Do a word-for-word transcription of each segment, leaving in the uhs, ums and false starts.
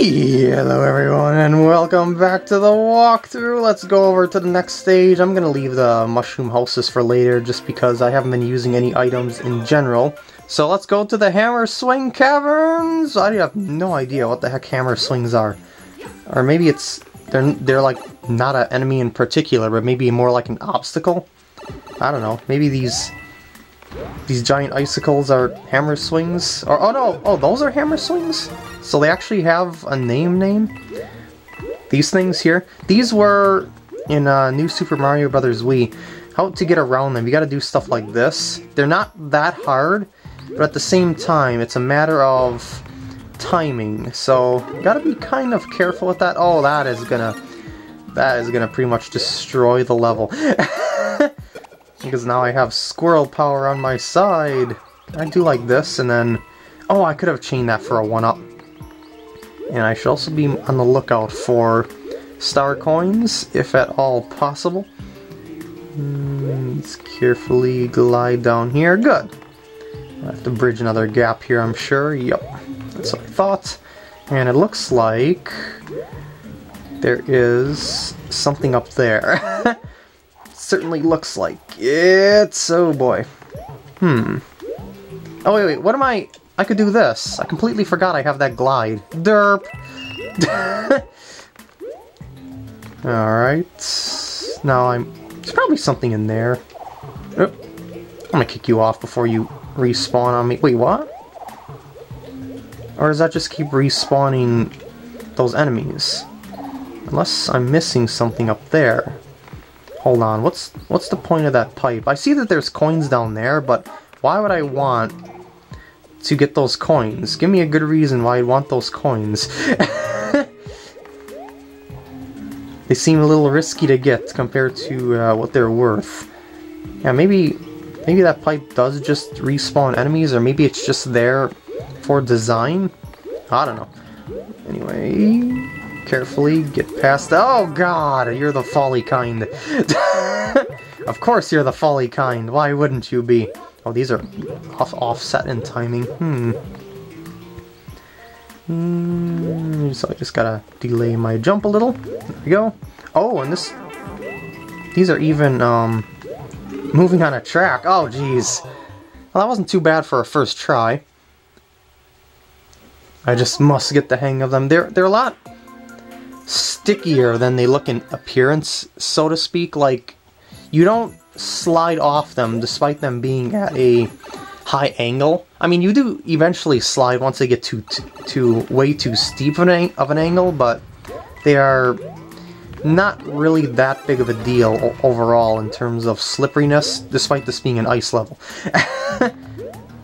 Hey, hello everyone, and welcome back to the walkthrough. Let's go over to the next stage. I'm gonna leave the mushroom houses for later just because I haven't been using any items in general. So let's go to the Hammerswing Caverns. I have no idea what the heck Hammerswings are. Or maybe it's, they're, they're like not an enemy in particular, but maybe more like an obstacle. I don't know, maybe these These giant icicles are hammer swings, or oh no, oh those are hammer swings? So they actually have a name name? These things here, these were in uh, New Super Mario Bros. Wii. How to get around them, you gotta do stuff like this. They're not that hard, but at the same time, it's a matter of timing. So, gotta be kind of careful with that. Oh, that is gonna, that is gonna pretty much destroy the level. Because now I have squirrel power on my side. I do like this, and then... oh, I could have chained that for a one-up. And I should also be on the lookout for star coins, if at all possible. Mm, let's carefully glide down here. Good. I'll have to bridge another gap here, I'm sure. Yep, that's what I thought. And it looks like... there is something up there. Certainly looks like it's, oh boy. Hmm. Oh wait, wait, what am I, I could do this. I completely forgot I have that glide. Derp. Alright. Now I'm, there's probably something in there. Oh, I'm gonna kick you off before you respawn on me. Wait, what? Or does that just keep respawning those enemies? Unless I'm missing something up there. Hold on, what's what's the point of that pipe? I see that there's coins down there, but why would I want to get those coins? Give me a good reason why I'd want those coins. They seem a little risky to get compared to uh, what they're worth. Yeah, maybe, maybe that pipe does just respawn enemies, or maybe it's just there for design? I don't know. Anyway... carefully get past. Oh god, you're the folly kind. Of course you're the folly kind. Why wouldn't you be? Oh, these are off offset in timing. Hmm. Mm, so I just gotta delay my jump a little. There we go. Oh, and this. These are even um moving on a track. Oh jeez. Well, that wasn't too bad for a first try. I just must get the hang of them. They're they're a lot stickier than they look in appearance, so to speak. Like, you don't slide off them despite them being at a high angle. I mean, you do eventually slide once they get too, too, too way too steep of an, of an angle, but they are not really that big of a deal overall in terms of slipperiness, despite this being an ice level.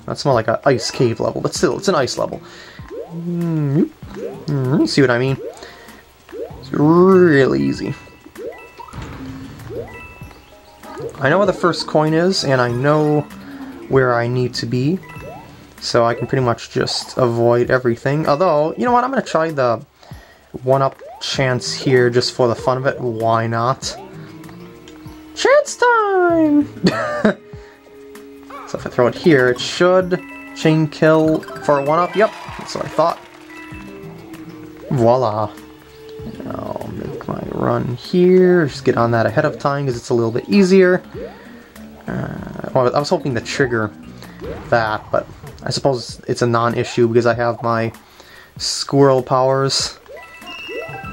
That's more like an ice cave level, but still, it's an ice level. Mm-hmm. Mm-hmm. See what I mean? Really easy. I know where the first coin is, and I know where I need to be, so I can pretty much just avoid everything. Although, you know what, I'm gonna try the one-up chance here just for the fun of it. Why not? Chance time! So if I throw it here, it should chain kill for a one-up. Yep, that's what I thought. Voila. I'll make my run here, just get on that ahead of time because it's a little bit easier. Uh, well, I was hoping to trigger that, but I suppose it's a non-issue because I have my squirrel powers.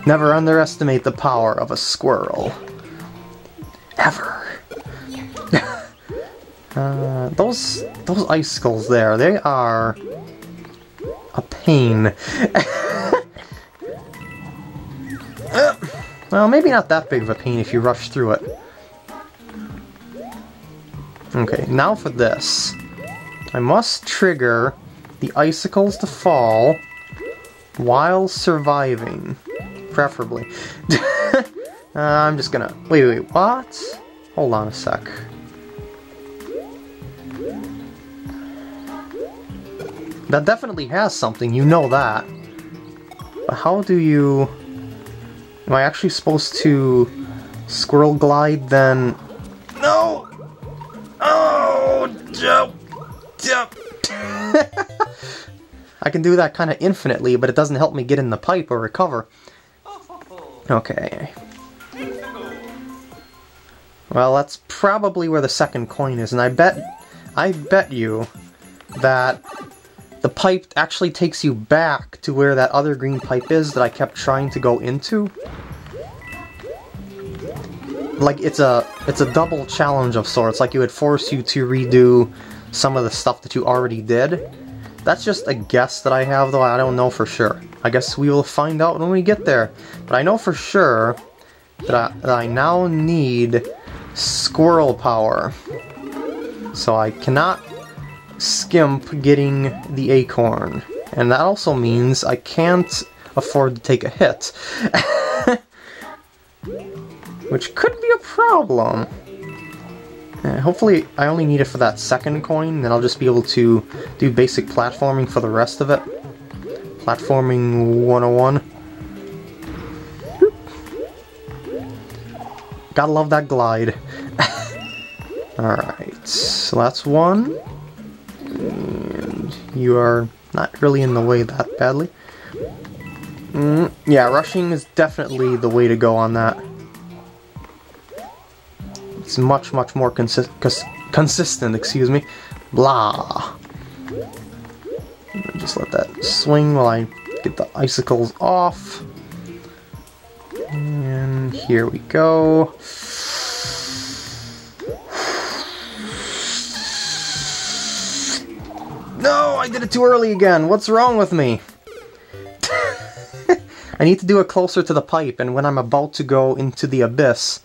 Never underestimate the power of a squirrel. Ever. uh, those, those icicles there, they are a pain. Well, maybe not that big of a pain if you rush through it. Okay, now for this. I must trigger the icicles to fall while surviving, preferably. uh, I'm just gonna... Wait, wait, what? Hold on a sec. That definitely has something, you know that. But how do you... am I actually supposed to squirrel glide then? No! Oh! Jump! Jump! I can do that kind of infinitely, but it doesn't help me get in the pipe or recover. Okay. Well, that's probably where the second coin is, and I bet, I bet you that the pipe actually takes you back to where that other green pipe is that I kept trying to go into. Like, it's a, it's a double challenge of sorts, like it would force you to redo some of the stuff that you already did. That's just a guess that I have, though. I don't know for sure. I guess we will find out when we get there. But I know for sure that I, that I now need squirrel power. So I cannot skimp getting the acorn. And that also means I can't afford to take a hit. Which could be a problem. Hopefully I only need it for that second coin, then I'll just be able to do basic platforming for the rest of it. Platforming one oh one. Boop. Gotta love that glide. Alright, so that's one. And you are not really in the way that badly. Mm, yeah, rushing is definitely the way to go on that. It's much, much more consi cons consistent, excuse me. Blah. Just let that swing while I get the icicles off. And here we go. No, I did it too early again. What's wrong with me? I need to do it closer to the pipe, and when I'm about to go into the abyss,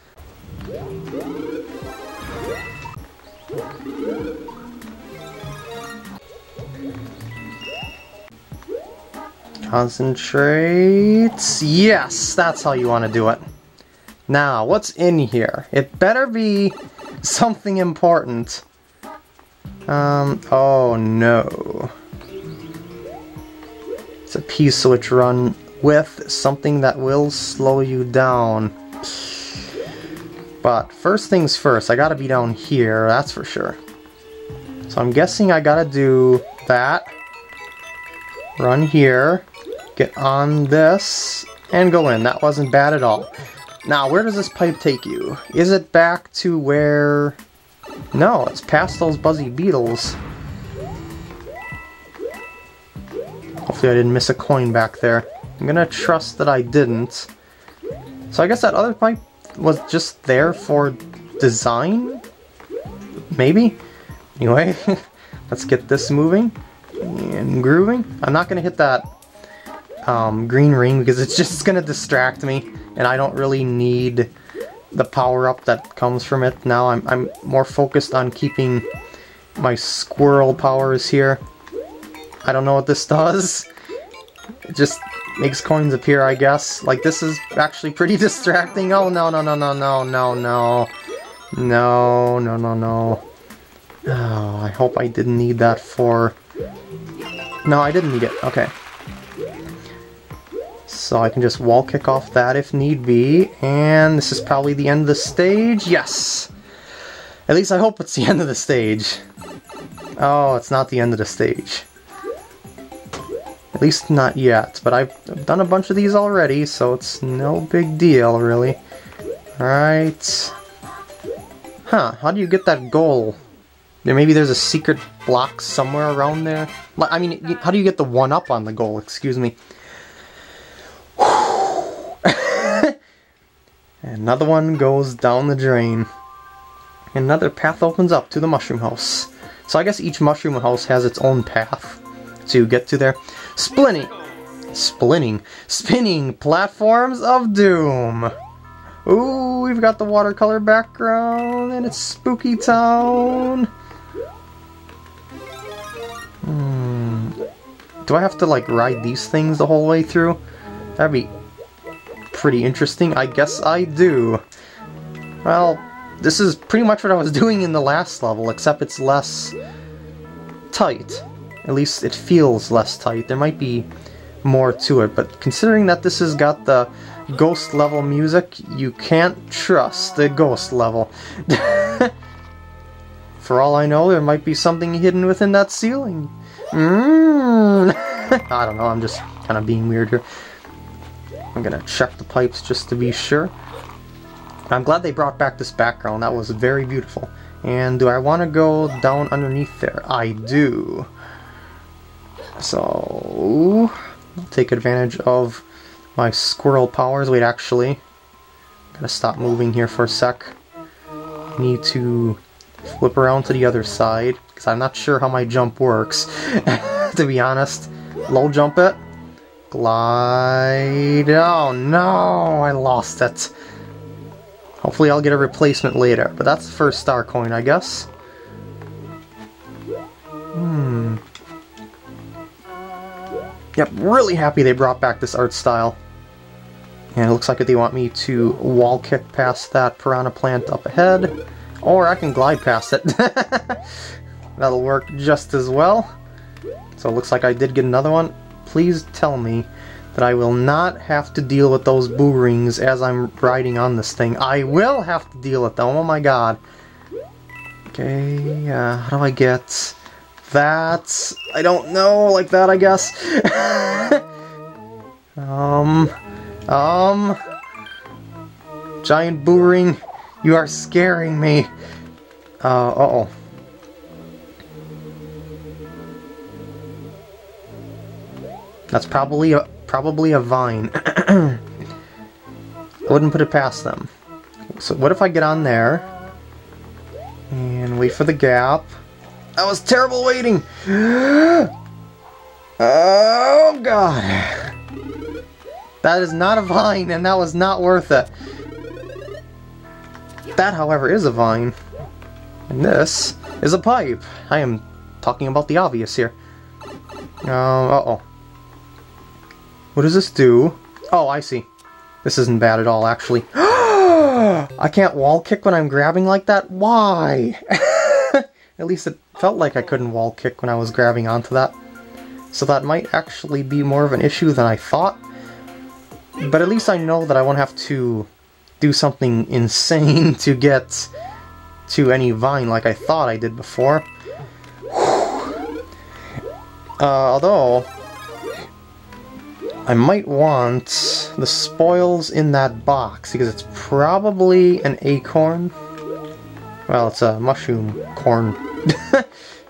concentrates. Yes, that's how you want to do it. Now, what's in here? It better be something important. Um, oh no. It's a P-switch run with something that will slow you down. But first things first, I gotta be down here, that's for sure. So I'm guessing I gotta do that. Run here. Get on this, and go in. That wasn't bad at all. Now, where does this pipe take you? Is it back to where... No, it's past those buzzy beetles. Hopefully I didn't miss a coin back there. I'm gonna trust that I didn't. So I guess that other pipe was just there for design? Maybe? Anyway, let's get this moving and grooving. I'm not gonna hit that Um, green ring because it's just gonna distract me, and I don't really need the power-up that comes from it. Now I'm, I'm more focused on keeping my squirrel powers here. I don't know what this does. It just makes coins appear, I guess. Like, this is actually pretty distracting. Oh no no no no no no no no no no no. Oh, I hope I didn't need that for... No, I didn't need it. Okay. So I can just wall kick off that if need be, and this is probably the end of the stage. Yes! At least I hope it's the end of the stage. Oh, it's not the end of the stage. At least not yet, but I've done a bunch of these already, so it's no big deal, really. Alright. Huh, how do you get that goal? There, maybe there's a secret block somewhere around there? I mean, how do you get the one-up on the goal, excuse me? Another one goes down the drain. Another path opens up to the mushroom house. So I guess each mushroom house has its own path to get to there. Splinning! Splinning. Spinning Platforms of Doom! Ooh, we've got the watercolor background, and it's Spooky Town! Hmm. Do I have to, like, ride these things the whole way through? That'd be... pretty interesting. I guess I do. Well, this is pretty much what I was doing in the last level, except it's less tight. At least it feels less tight. There might be more to it, but considering that this has got the ghost level music, you can't trust the ghost level. For all I know, there might be something hidden within that ceiling. Mmm. I don't know, I'm just kind of being weird here. I'm gonna check the pipes just to be sure. I'm glad they brought back this background, that was very beautiful. And do I want to go down underneath there? I do. So I'll take advantage of my squirrel powers. Wait, actually, I'm gonna stop moving here for a sec. I need to flip around to the other side, because I'm not sure how my jump works. To be honest, low jump it, glide. Oh no, I lost it. Hopefully I'll get a replacement later, but that's the first star coin, I guess. Hmm. Yep, really happy they brought back this art style. And it looks like they want me to wall kick past that piranha plant up ahead, or I can glide past it. That'll work just as well. So it looks like I did get another one. Please tell me that I will not have to deal with those boo rings as I'm riding on this thing. I will have to deal with them, oh my god. Okay, uh, how do I get that? I don't know, like that I guess. um, um, giant boo ring, you are scaring me. Uh, uh-oh. That's probably a, probably a vine. I wouldn't put it past them. So what if I get on there and wait for the gap? That was terrible waiting! Oh god! That is not a vine, and that was not worth it. That, however, is a vine. And this is a pipe. I am talking about the obvious here. Um, uh-oh. What does this do? Oh, I see. This isn't bad at all, actually. I can't wall kick when I'm grabbing like that? Why? At least it felt like I couldn't wall kick when I was grabbing onto that. So that might actually be more of an issue than I thought. But at least I know that I won't have to do something insane to get to any vine like I thought I did before. uh, although... I might want the spoils in that box, because it's probably an acorn. Well, it's a mushroom corn.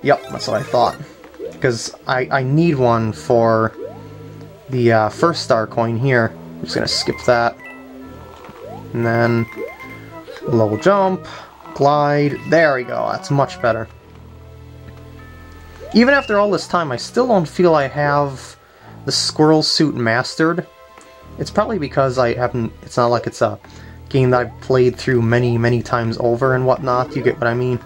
Yep, that's what I thought. Because I, I need one for the uh, first star coin here. I'm just going to skip that. And then low jump, glide. There we go, that's much better. Even after all this time, I still don't feel I have the squirrel suit mastered. It's probably because I haven't, it's not like it's a game that I've played through many, many times over and whatnot. You get what I mean?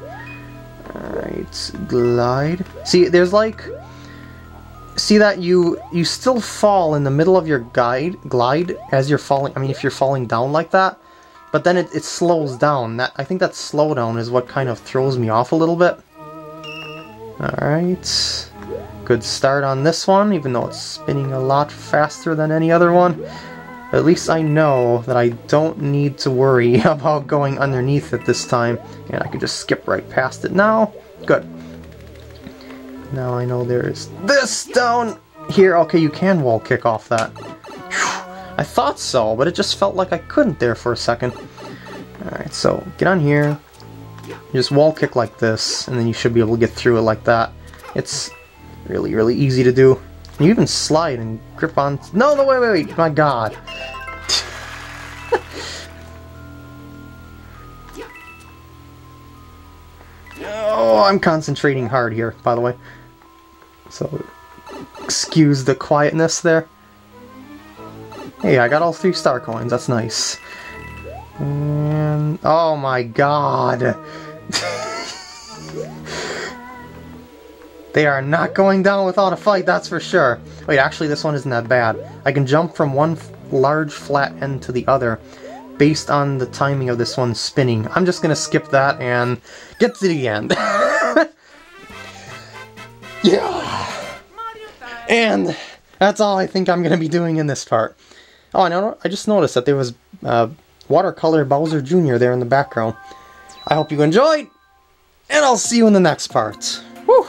Alright, glide. See, there's like, see that you, you still fall in the middle of your guide, glide as you're falling, I mean if you're falling down like that, but then it, it slows down. That I think that slow down is what kind of throws me off a little bit. Alright. Good start on this one, even though it's spinning a lot faster than any other one. At least I know that I don't need to worry about going underneath it this time. And I can just skip right past it now. Good. Now I know there is this down here. Okay, you can wall kick off that. Whew. I thought so, but it just felt like I couldn't there for a second. Alright, so get on here. You just wall kick like this, and then you should be able to get through it like that. It's really, really easy to do. You even slide and grip on... No, no, wait, wait, wait! My god! Oh, I'm concentrating hard here, by the way. So, excuse the quietness there. Hey, I got all three star coins, that's nice. And... oh my god! They are not going down without a fight, that's for sure. Wait, actually this one isn't that bad. I can jump from one large flat end to the other based on the timing of this one spinning. I'm just gonna skip that and get to the end. Yeah! And that's all I think I'm gonna be doing in this part. Oh, and I just noticed that there was uh, watercolor Bowser Junior there in the background. I hope you enjoyed, and I'll see you in the next part. Whew!